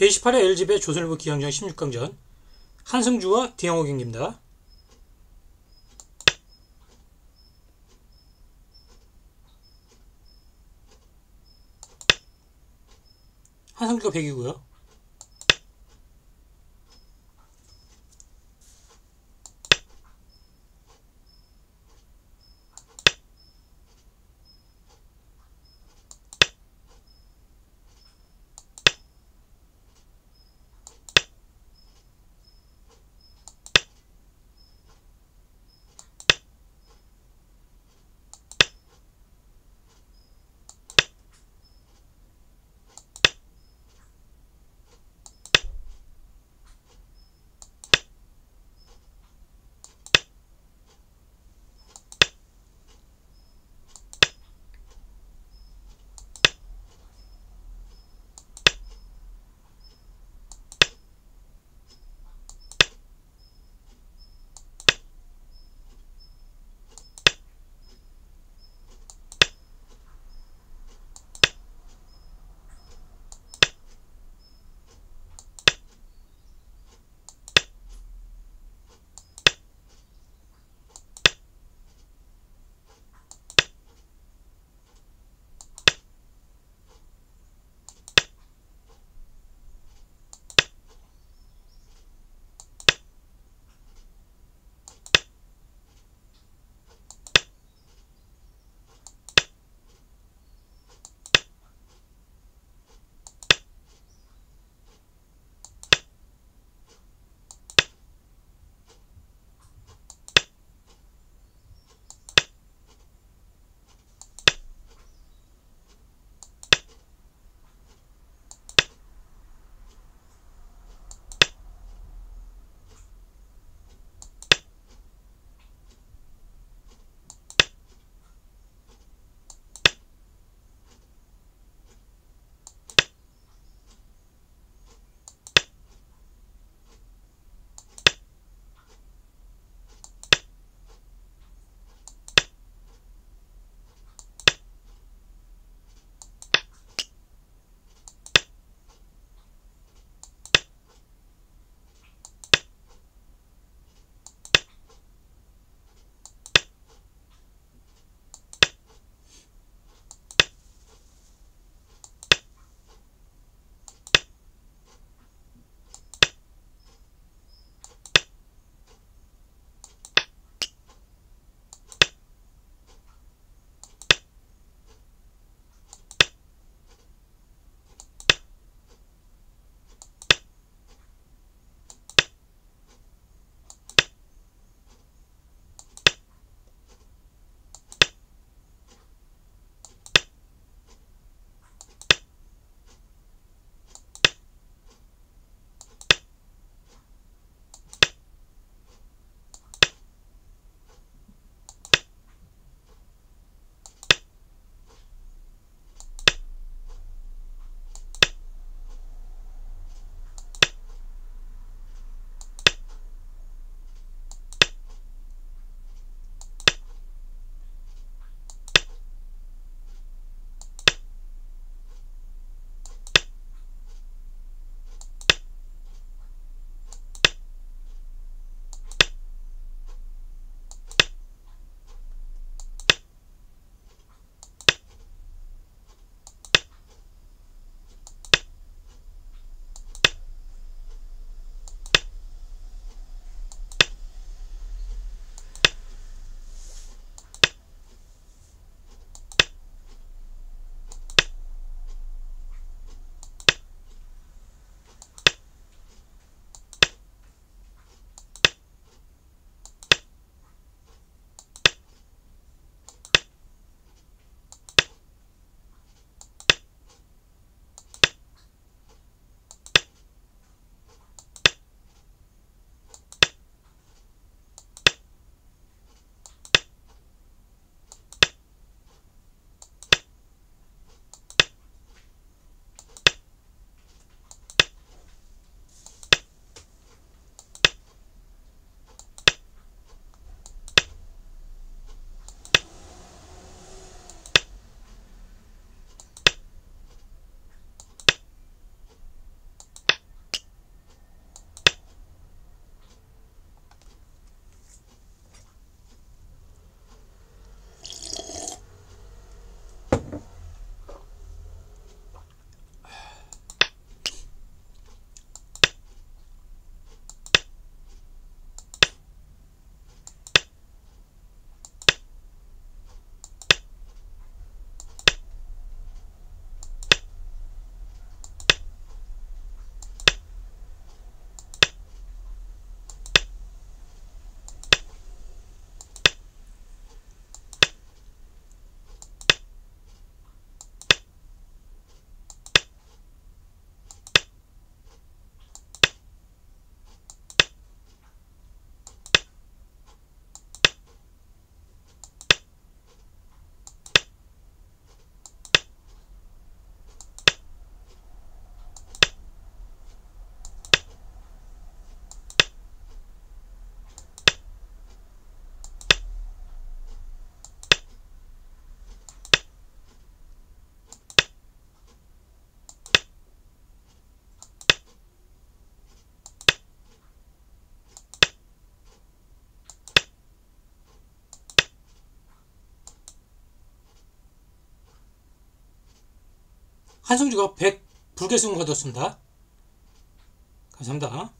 제28회 LG배 조선일보 기왕전 16강전 한승주와 딩하오 경기입니다. 한승주가 100이고요. 한승주가 100 불계승을 거뒀습니다. 감사합니다.